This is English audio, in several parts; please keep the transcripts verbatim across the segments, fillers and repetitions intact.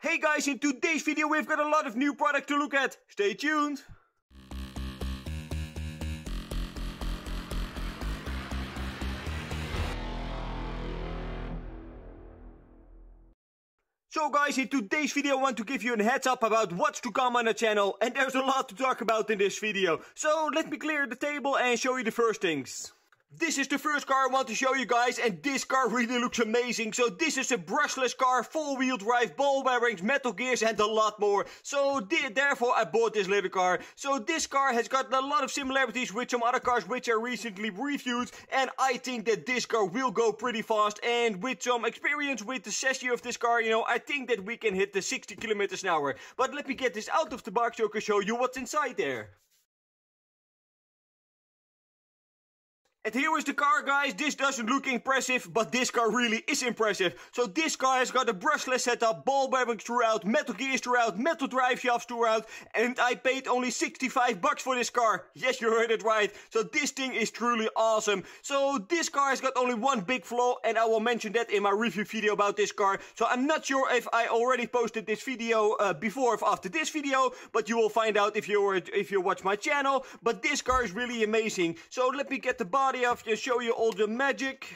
Hey guys, in today's video we've got a lot of new product to look at. Stay tuned! So guys, in today's video I want to give you a heads up about what's to come on the channel, and there's a lot to talk about in this video. So let me clear the table and show you the first things. This is the first car I want to show you guys, and this car really looks amazing. So this is a brushless car, four-wheel drive, ball bearings, metal gears and a lot more. So th therefore I bought this little car. So this car has got a lot of similarities with some other cars which I recently reviewed, and I think that this car will go pretty fast, and with some experience with the chassis of this car, you know, I think that we can hit the sixty kilometers an hour. But let me get this out of the box so I can show you what's inside there. And here is the car, guys. This doesn't look impressive, but this car really is impressive. So this car has got a brushless setup, ball bearings throughout, metal gears throughout, metal drive shafts throughout, and I paid only sixty-five bucks for this car. Yes, you heard it right. So this thing is truly awesome. So this car has got only one big flaw, and I will mention that in my review video about this car. So I'm not sure if I already posted this video uh, before or after this video, but you will find out if you if you watch my channel. But this car is really amazing. So let me get the body off to show you all the magic.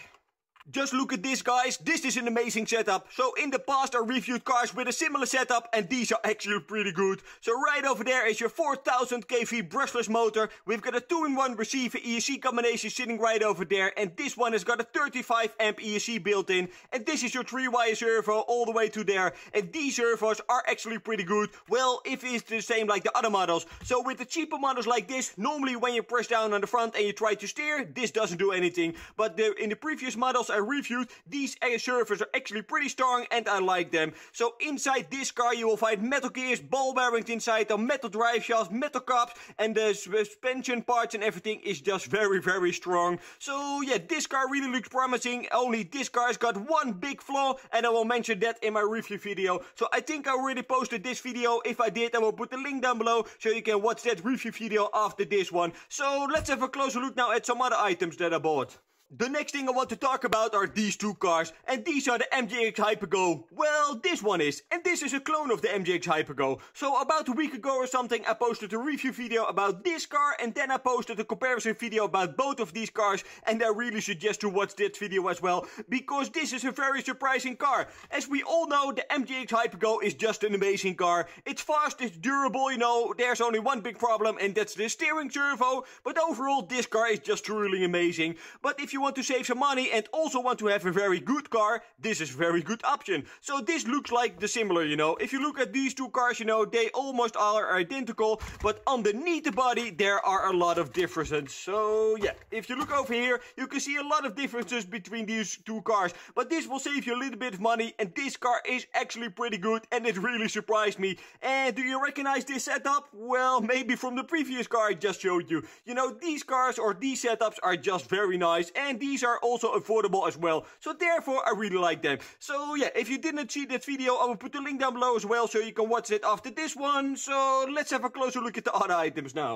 Just look at this, guys. This is an amazing setup. So in the past I reviewed cars with a similar setup, and these are actually pretty good. So right over there is your four thousand k v brushless motor. We've got a two in one receiver E S C combination sitting right over there, and this one has got a thirty-five amp E S C built in. And this is your three wire servo all the way to there, and these servos are actually pretty good. Well, if it's the same like the other models. So with the cheaper models like this, normally when you press down on the front and you try to steer, this doesn't do anything. But the, in the previous models I reviewed, these servos are actually pretty strong and I like them. So inside this car you will find metal gears, ball bearings inside, the metal drive shafts, metal cups, and the suspension parts and everything is just very very strong. So yeah, this car really looks promising, only this car's got one big flaw, and I will mention that in my review video. So I think I already posted this video. If I did, I will put the link down below so you can watch that review video after this one. So let's have a closer look now at some other items that I bought. The next thing I want to talk about are these two cars, and these are the M J X Hyper Go. Well, this one is, and this is a clone of the M J X Hyper Go. So about a week ago or something I posted a review video about this car, and then I posted a comparison video about both of these cars, and I really suggest you watch that video as well, because this is a very surprising car. As we all know, the M J X Hyper Go is just an amazing car. It's fast, it's durable, you know, there's only one big problem, and that's the steering servo, but overall this car is just truly amazing. But if you want to save some money and also want to have a very good car, this is a very good option. So this looks like the similar, you know. If you look at these two cars, you know, they almost are identical, but underneath the body there are a lot of differences. So yeah, if you look over here you can see a lot of differences between these two cars, but this will save you a little bit of money, and this car is actually pretty good, and it really surprised me. And do you recognize this setup? Well, maybe from the previous car I just showed you. You know, these cars or these setups are just very nice, and And these are also affordable as well. So therefore I really like them. So yeah, if you didn't see that video, I will put the link down below as well so you can watch it after this one. So let's have a closer look at the other items now.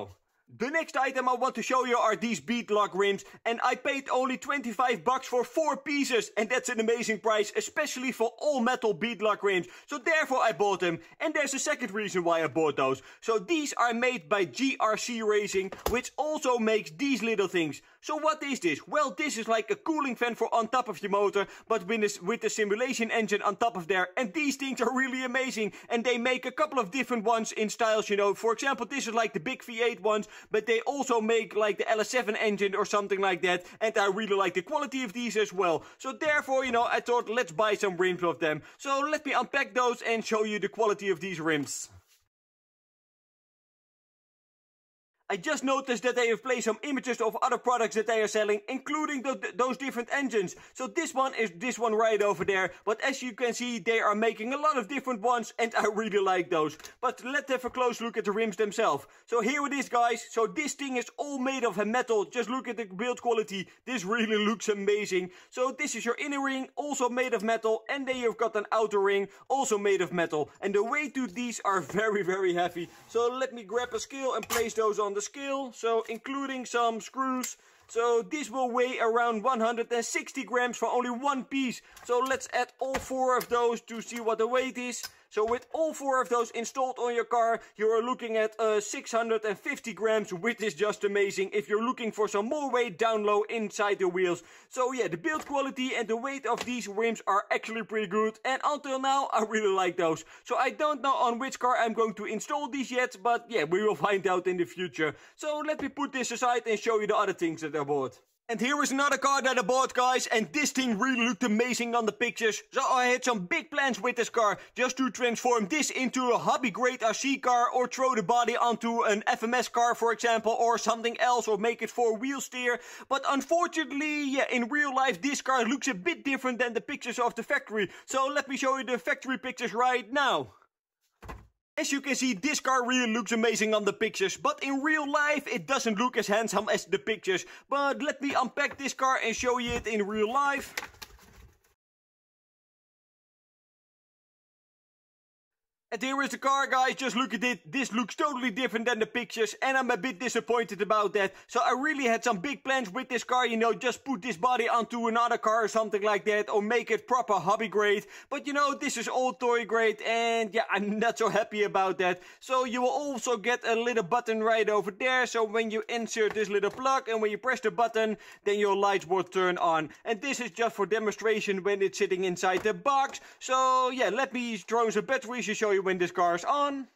The next item I want to show you are these beadlock rims, and I paid only twenty-five bucks for four pieces, and that's an amazing price, especially for all metal beadlock rims. So therefore I bought them, and there's a second reason why I bought those. So these are made by G R C Racing, which also makes these little things. So what is this? Well, this is like a cooling fan for on top of your motor, but with the simulation engine on top of there. And these things are really amazing, and they make a couple of different ones in styles, you know. For example, this is like the big V eight ones, but they also make like the L S seven engine or something like that, and I really like the quality of these as well. So therefore, you know, I thought let's buy some rims of them. So let me unpack those and show you the quality of these rims. I just noticed that they have placed some images of other products that they are selling, including the, those different engines. So this one is this one right over there. But as you can see, they are making a lot of different ones, and I really like those. But let's have a close look at the rims themselves. So here it is, guys. So this thing is all made of metal. Just look at the build quality. This really looks amazing. So this is your inner ring, also made of metal. And then you've got an outer ring, also made of metal. And the weight of these are very, very heavy. So let me grab a scale and place those on the scale, so including some screws. So this will weigh around one hundred sixty grams for only one piece. So let's add all four of those to see what the weight is. So with all four of those installed on your car, you are looking at uh, six hundred fifty grams, which is just amazing if you're looking for some more weight down low inside the wheels. So yeah, the build quality and the weight of these rims are actually pretty good, and until now I really like those. So I don't know on which car I'm going to install these yet, but yeah, we will find out in the future. So let me put this aside and show you the other things that I bought. And here is another car that I bought, guys, and this thing really looked amazing on the pictures. So I had some big plans with this car, just to transform this into a hobby grade R C car, or throw the body onto an F M S car, for example, or something else, or make it four wheel steer. But unfortunately, yeah, in real life this car looks a bit different than the pictures of the factory. So let me show you the factory pictures right now. As you can see, this car really looks amazing on the pictures, but in real life it doesn't look as handsome as the pictures. But let me unpack this car and show you it in real life. And here is the car, guys, just look at it. This looks totally different than the pictures, and I'm a bit disappointed about that. So I really had some big plans with this car, you know, just put this body onto another car or something like that, or make it proper hobby grade. But you know, this is all toy grade, and yeah, I'm not so happy about that. So you will also get a little button right over there, so when you insert this little plug and when you press the button, then your lights will turn on. And this is just for demonstration when it's sitting inside the box. So yeah, let me throw some batteries to show you when this car is on.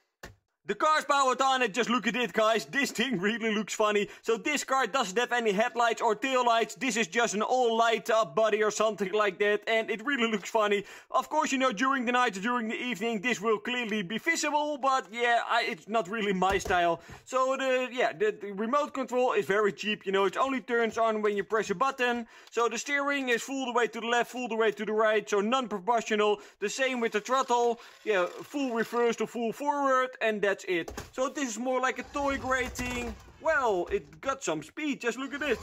The car's powered on, and just look at it, guys. This thing really looks funny. So this car doesn't have any headlights or taillights. This is just an all light up body or something like that, and it really looks funny. Of course, you know, during the night or during the evening this will clearly be visible, but yeah, I, it's not really my style. So the yeah, the, the remote control is very cheap, you know. It only turns on when you press a button. So the steering is full the way to the left, full the way to the right, so non-proportional. The same with the throttle. Yeah, full reverse to full forward, and then that's it. So this is more like a toy grade thing. Well, it got some speed, just look at it.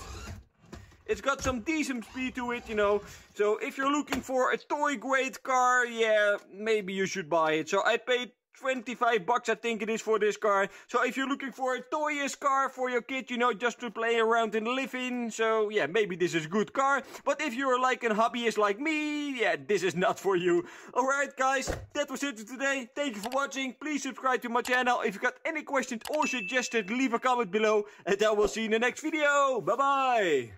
It's got some decent speed to it, you know. So if you're looking for a toy grade car, yeah, maybe you should buy it. So I paid twenty-five bucks, I think it is, for this car. So if you're looking for a toyish car for your kid, you know, just to play around and live in, so yeah, maybe this is a good car. But if you're like a hobbyist like me, yeah, this is not for you. Alright, guys, that was it for today. Thank you for watching. Please subscribe to my channel. If you got any questions or suggestions, leave a comment below, and I will see you in the next video. Bye bye!